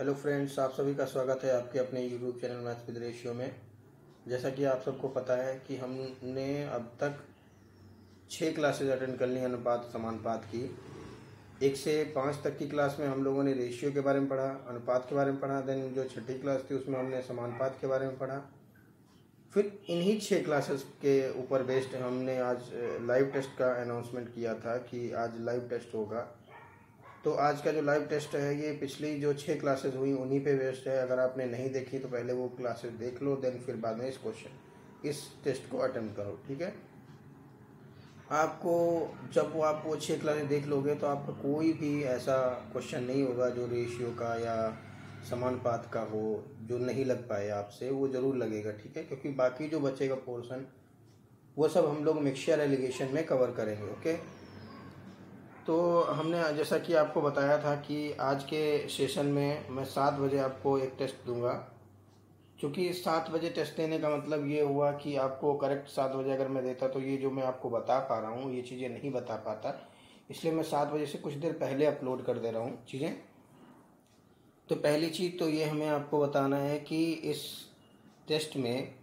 Hello friends, आप सभी का स्वागत है आपके अपने YouTube channel maths with ratio में। जैसा कि आप सबको पता है कि हमने अब तक 6 क्लासेज अटेंड कर ली अनुपात समानुपात की। 1 से 5 तक की क्लास में हम लोगों ने रेशियो के बारे में पढ़ा, अनुपात के बारे में पढ़ा। देन जो 6ठी क्लास थी उसमें हमने समानुपात के बारे में पढ़ा। फिर इन्हीं 6 क्लासेस के ऊपर बेस्ड हमने आज लाइव टेस्ट का अनाउंसमेंट किया था कि आज लाइव टेस्ट होगा। तो आज का जो लाइव टेस्ट है ये पिछली जो 6 क्लासेस हुई उन्हीं पे बेस्ड है। अगर आपने नहीं देखी तो पहले वो क्लासेस देख लो, देन फिर बाद में इस टेस्ट को अटेम्प्ट करो, ठीक है। आपको जब आप वो 6 क्लासेस देख लोगे तो आपका कोई भी ऐसा क्वेश्चन नहीं होगा जो रेशियो का या समानुपात का हो जो नहीं लग पाए आपसे, वो ज़रूर लगेगा, ठीक है। क्योंकि बाकी जो बचेगा पोर्सन वो सब हम लोग मिक्सचर एलिगेशन में कवर करेंगे, ओके। तो हमने जैसा कि आपको बताया था कि आज के सेशन में मैं 7 बजे आपको एक टेस्ट दूंगा। क्योंकि 7 बजे टेस्ट देने का मतलब ये हुआ कि आपको करेक्ट 7 बजे अगर मैं देता तो ये जो मैं आपको बता पा रहा हूँ ये चीज़ें नहीं बता पाता। इसलिए मैं 7 बजे से कुछ देर पहले अपलोड कर दे रहा हूँ चीज़ें। तो पहली चीज़ तो ये हमें आपको बताना है कि इस टेस्ट में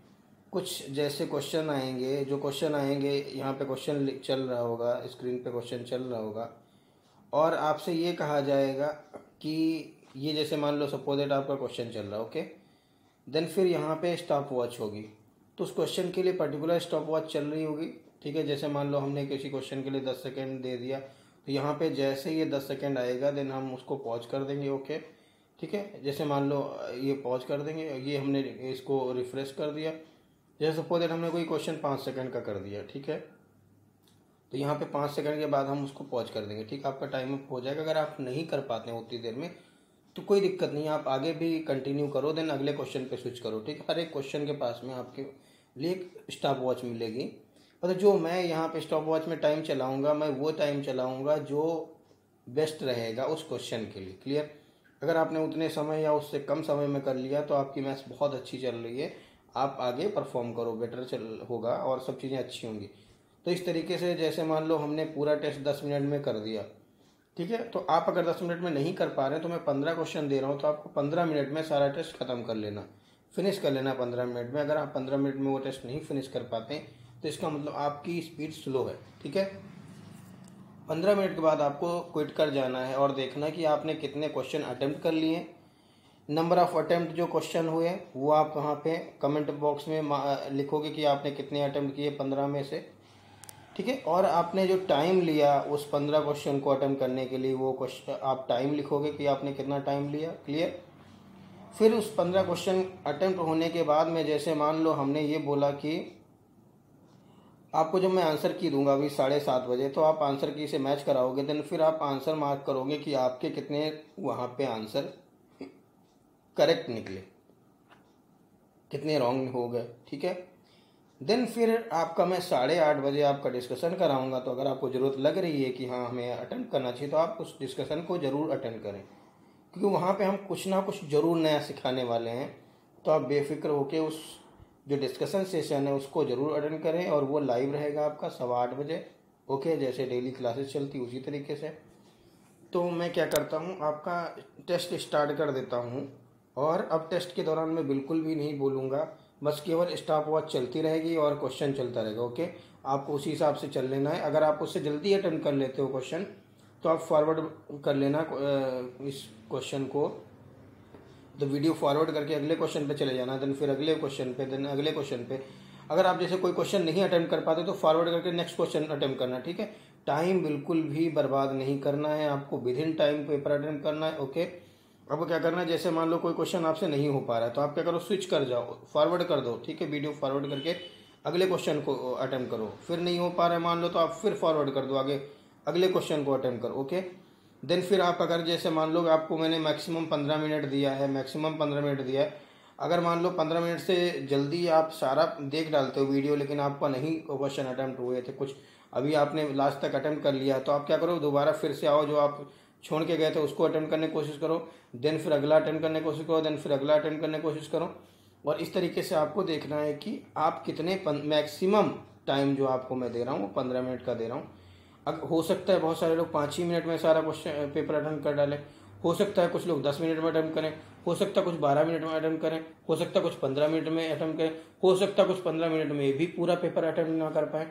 कुछ जैसे क्वेश्चन आएंगे, जो क्वेश्चन आएंगे यहाँ पे क्वेश्चन चल रहा होगा, स्क्रीन पे क्वेश्चन चल रहा होगा और आपसे ये कहा जाएगा कि ये जैसे मान लो सपोज आपका क्वेश्चन चल रहा है, ओके। देन फिर यहाँ पे स्टॉप वॉच होगी, तो उस क्वेश्चन के लिए पर्टिकुलर स्टॉप वॉच चल रही होगी, ठीक है। जैसे मान लो हमने किसी क्वेश्चन के लिए 10 सेकेंड दे दिया तो यहाँ पर जैसे ये 10 सेकेंड आएगा देन हम उसको पॉज कर देंगे, ओके, ठीक है। जैसे मान लो ये पॉज कर देंगे, ये हमने इसको रिफ्रेश कर दिया। जैसे सपोज दैट हमने कोई क्वेश्चन 5 सेकंड का कर दिया, ठीक है, तो यहाँ पे 5 सेकंड के बाद हम उसको पॉज कर देंगे, ठीक। आपका टाइम अप हो जाएगा। अगर आप नहीं कर पाते हैं उतनी देर में तो कोई दिक्कत नहीं, आप आगे भी कंटिन्यू करो, देन अगले क्वेश्चन पे स्विच करो, ठीक है। हर एक क्वेश्चन के पास में आपके लिए एक स्टॉप वॉच मिलेगी। मतलब जो मैं यहाँ पर स्टॉप वॉच में टाइम चलाऊँगा, मैं वो टाइम चलाऊँगा जो बेस्ट रहेगा उस क्वेश्चन के लिए, क्लियर। अगर आपने उतने समय या उससे कम समय में कर लिया तो आपकी मैथ्स बहुत अच्छी चल रही है, आप आगे परफॉर्म करो, बेटर चल होगा और सब चीज़ें अच्छी होंगी। तो इस तरीके से जैसे मान लो हमने पूरा टेस्ट 10 मिनट में कर दिया, ठीक है। तो आप अगर 10 मिनट में नहीं कर पा रहे तो मैं 15 क्वेश्चन दे रहा हूँ, तो आपको 15 मिनट में सारा टेस्ट ख़त्म कर लेना, फिनिश कर लेना 15 मिनट में। अगर आप 15 मिनट में वो टेस्ट नहीं फिनिश कर पाते तो इसका मतलब आपकी स्पीड स्लो है, ठीक है। 15 मिनट के बाद आपको क्विट कर जाना है और देखना कि आपने कितने क्वेश्चन अटैम्प्ट कर लिए। नंबर ऑफ अटैम्प्ट जो क्वेश्चन हुए वो आप वहाँ पे कमेंट बॉक्स में लिखोगे कि आपने कितने अटैम्प्ट किए 15 में से, ठीक है। और आपने जो टाइम लिया उस 15 क्वेश्चन को अटैम्प्ट करने के लिए, वो क्वेश्चन आप टाइम लिखोगे कि आपने कितना टाइम लिया, क्लियर। फिर उस 15 क्वेश्चन अटैम्प्ट होने के बाद में जैसे मान लो हमने ये बोला कि आपको जब मैं आंसर की दूंगा अभी 7:30 बजे, तो आप आंसर की से मैच कराओगे, देन फिर आप आंसर मार्क करोगे कि आपके कितने वहाँ पर आंसर करेक्ट निकले, कितने रॉन्ग हो गए, ठीक है। देन फिर आपका मैं 8:30 बजे आपका डिस्कशन कराऊंगा। तो अगर आपको ज़रूरत लग रही है कि हाँ हमें अटेंड करना चाहिए तो आप उस डिस्कशन को ज़रूर अटेंड करें, क्योंकि वहाँ पे हम कुछ ना कुछ ज़रूर नया सिखाने वाले हैं। तो आप बेफिक्र होकर उस जो डिस्कशन सेशन है उसको ज़रूर अटेंड करें और वो लाइव रहेगा आपका 8:15 बजे, ओके। जैसे डेली क्लासेस चलती उसी तरीके से। तो मैं क्या करता हूँ, आपका टेस्ट स्टार्ट कर देता हूँ और अब टेस्ट के दौरान मैं बिल्कुल भी नहीं बोलूँगा, बस केवल स्टॉप वॉच चलती रहेगी और क्वेश्चन चलता रहेगा, ओके। आपको उसी हिसाब से चल लेना है। अगर आप उससे जल्दी अटेम्प्ट कर लेते हो क्वेश्चन तो आप फॉरवर्ड कर लेना इस क्वेश्चन को, तो वीडियो फॉरवर्ड करके अगले क्वेश्चन पे चले जाना, देन फिर अगले क्वेश्चन पे, देन अगले क्वेश्चन पे। अगर आप जैसे कोई क्वेश्चन नहीं अटेम्प्ट कर पाते तो फॉरवर्ड करके नेक्स्ट क्वेश्चन अटेम्प्ट करना, ठीक है। टाइम बिल्कुल भी बर्बाद नहीं करना है, आपको within time paper attempt करना है, ओके। आपको क्या करना है, जैसे मान लो कोई क्वेश्चन आपसे नहीं हो पा रहा है तो आप क्या करो, स्विच कर जाओ, फॉरवर्ड कर दो, ठीक है। वीडियो फॉरवर्ड करके अगले क्वेश्चन को अटेम्प्ट करो। फिर नहीं हो पा रहा है मान लो तो आप फिर फॉरवर्ड कर दो, आगे अगले क्वेश्चन को अटेम्प्ट करो, ओके। देन फिर आप अगर जैसे मान लो आपको मैंने मैक्सिमम 15 मिनट दिया है, मैक्सिमम 15 मिनट दिया है। अगर मान लो 15 मिनट से जल्दी आप सारा देख डालते हो वीडियो, लेकिन आपका नहीं क्वेश्चन अटैम्प्ट हुए थे कुछ, अभी आपने लास्ट तक अटैम्प्ट कर लिया, तो आप क्या करो, दोबारा फिर से आओ, जो आप छोड़ के गए थे उसको अटेम्प्ट करने की कोशिश करो, देन फिर अगला अटेम्प्ट करने की कोशिश करो, देन फिर अगला अटेम्प्ट करने की कोशिश करो। और इस तरीके से आपको देखना है कि आप कितने मैक्सिमम टाइम जो आपको मैं दे रहा हूँ 15 मिनट का दे रहा हूँ। हो सकता है बहुत सारे लोग 5 ही मिनट में सारा क्वेश्चन पेपर अटेम्प्ट कर डालें, हो सकता है कुछ लोग 10 मिनट में अटेम्प्ट करें, हो सकता है कुछ 12 मिनट में अटेम्प्ट करें, हो सकता है कुछ 15 मिनट में अटेम्प्ट करें, हो सकता है कुछ 15 मिनट में भी पूरा पेपर अटेम्प्ट ना कर पाए।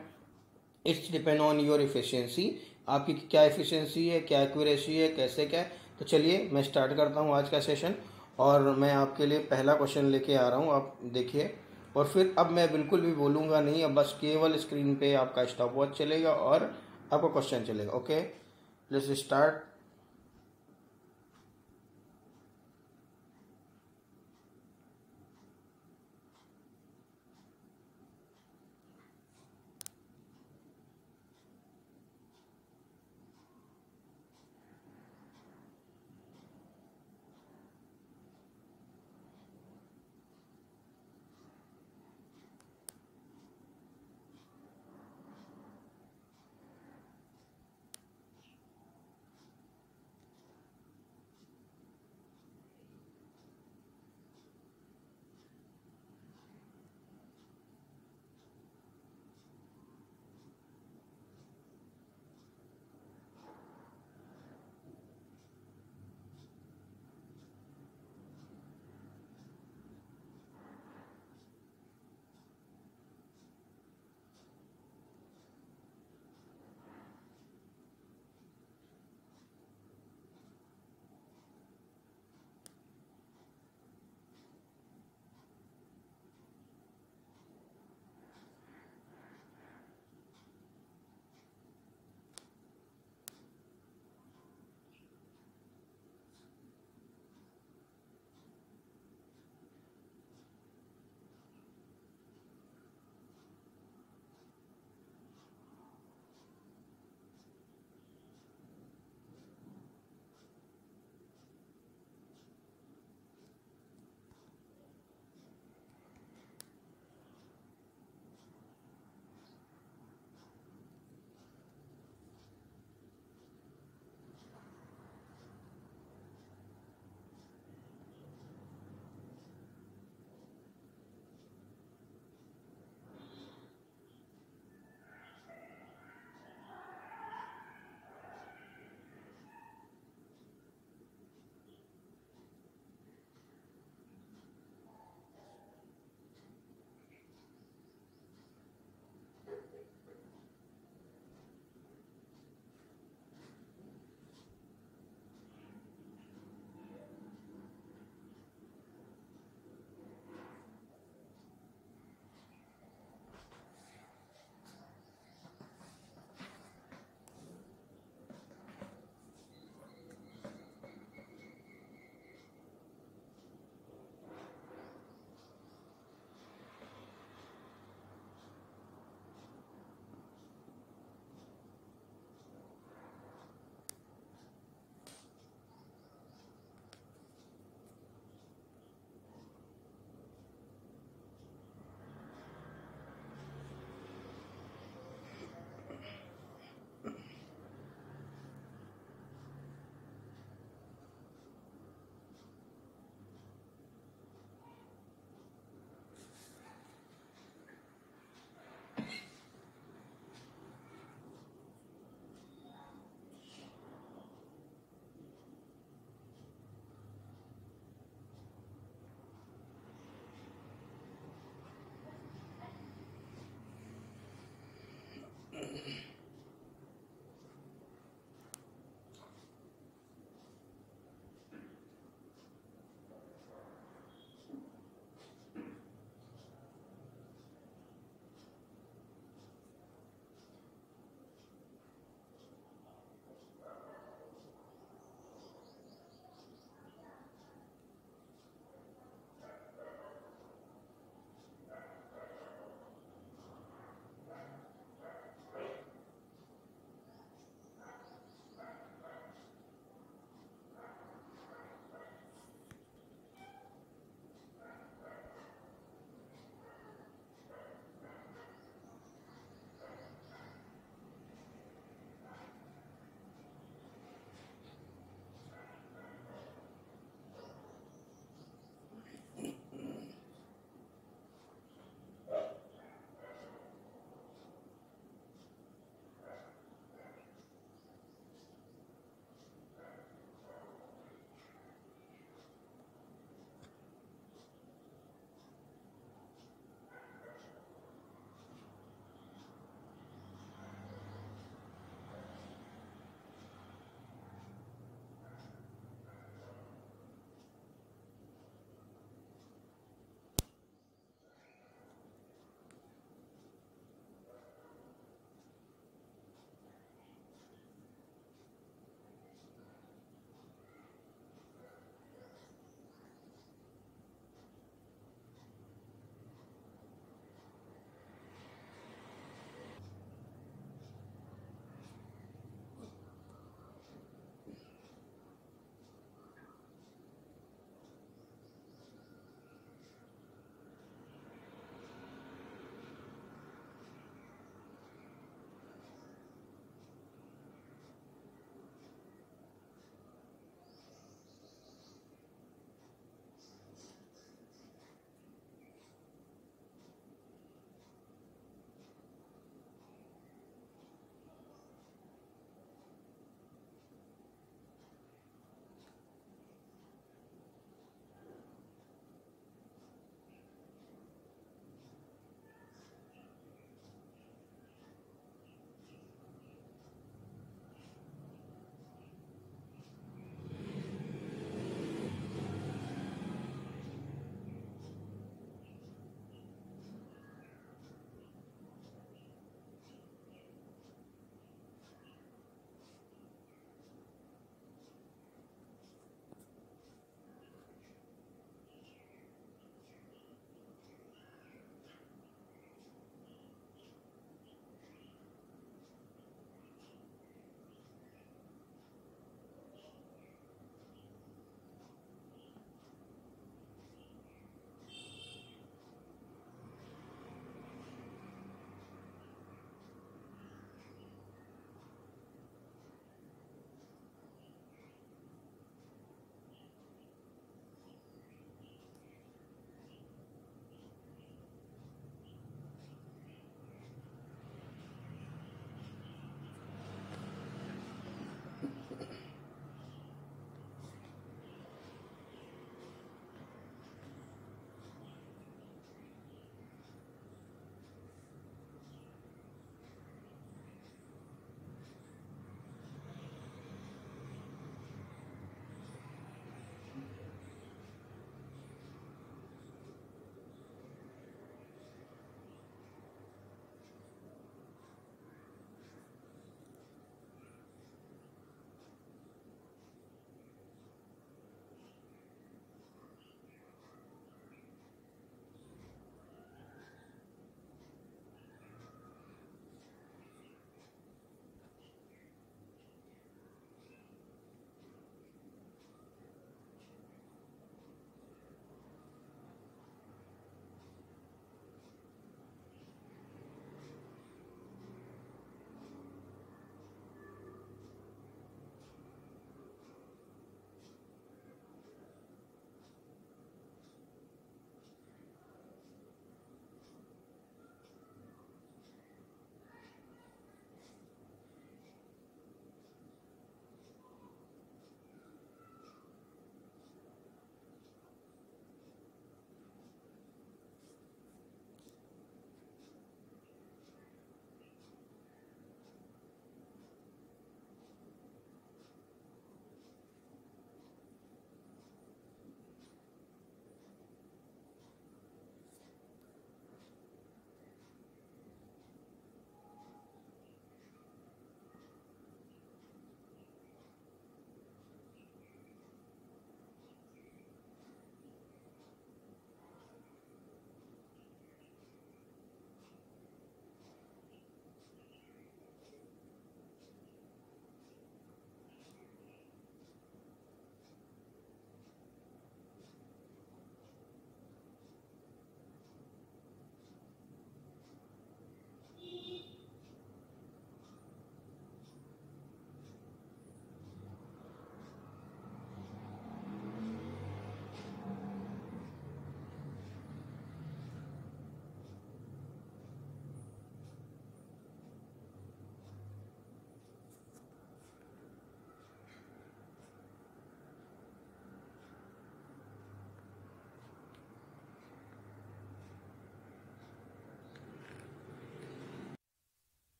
It's depend on your efficiency, आपकी क्या एफिशिएंसी है, क्या एक्यूरेसी है, कैसे क्या है। तो चलिए मैं स्टार्ट करता हूँ आज का सेशन, और मैं आपके लिए पहला क्वेश्चन लेके आ रहा हूँ, आप देखिए। और फिर अब मैं बिल्कुल भी बोलूँगा नहीं, अब बस केवल स्क्रीन पे आपका स्टॉप वॉच चलेगा और आपका क्वेश्चन चलेगा। Okay, let's start.